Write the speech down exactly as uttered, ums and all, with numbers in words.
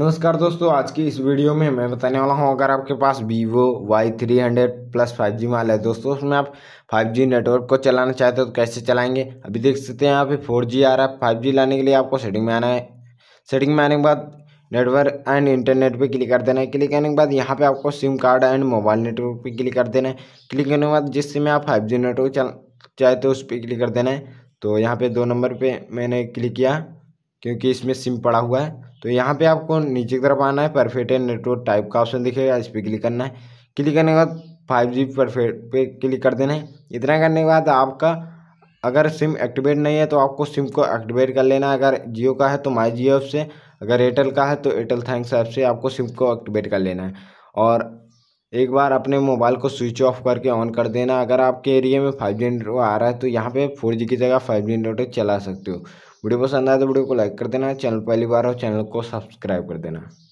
नमस्कार दोस्तों, आज की इस वीडियो में मैं बताने वाला हूं अगर आपके पास vivo Y three hundred plus five G model है दोस्तों, उसमें आप फाइव जी नेटवर्क को चलाना चाहते हो तो कैसे चलाएंगे। अभी देख सकते हैं यहाँ पे फोर जी आ रहा है। फाइव जी लाने के लिए आपको सेटिंग में आना है। सेटिंग में आने के बाद नेटवर्क एंड इंटरनेट पे क्लिक कर देना है। क्लिक करने के बाद यहाँ पे आपको sim card and mobile network पे क्लिक कर देना है। क्लिक करने के बाद जिस सिम में आप फाइव जी नेटवर्क चाहते हो उस पर क्लिक कर देना है। तो यहाँ पे दो नंबर पर मैंने क्लिक किया क्योंकि इसमें सिम पड़ा हुआ है। तो यहाँ पे आपको नीचे की तरफ आना है। परफेक्ट नेटवर्क टाइप का ऑप्शन दिखेगा, इस पर क्लिक करना है। क्लिक करने के बाद फाइव जी परफेक्ट पे क्लिक कर देना है। इतना करने के बाद आपका अगर सिम एक्टिवेट नहीं है तो आपको सिम को एक्टिवेट कर लेना है। अगर जियो का है तो माई जियो ऐप से, अगर एयरटेल का है तो एयरटेल थैंक्स ऐप से आपको सिम को एक्टिवेट कर लेना है। और एक बार अपने मोबाइल को स्विच ऑफ करके ऑन कर देना। अगर आपके एरिया में फाइव जी नेटवर्क आ रहा है तो यहाँ पे फोर जी की जगह फाइव जी नेटवर्क चला सकते हो। वीडियो पसंद आए तो वीडियो को लाइक कर देना। चैनल पहली बार हो चैनल को सब्सक्राइब कर देना।